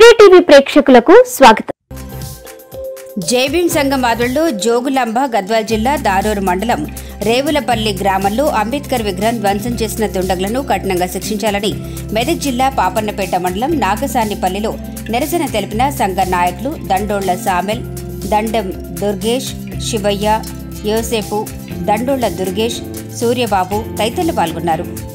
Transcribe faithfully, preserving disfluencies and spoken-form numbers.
Today TV ప్రేక్షకులకు స్వాగతం. జై బీమ్ సంఘమ్ ఆధ్వర్యంలో జోగులాంబ గద్వాల్ జిల్లా దారూర్ మండలం రేవులపల్లి గ్రామంలో అంబేద్కర్ విగ్రహం ధ్వంసం చేసిన దుండగులను కఠినంగా శిక్షించాలని మెదక్ జిల్లా పాపన్నపేట మండలం నాగసానిపల్లిలో నిరసన తెలిపిన సంఘ నాయకులు దండోళ్ల సామెల్, దండం దుర్గేష్, శివయ్య, యోసేపు, దండోళ్ల దుర్గేష్, సూర్యబాబు తదితరులు పాల్గొన్నారు.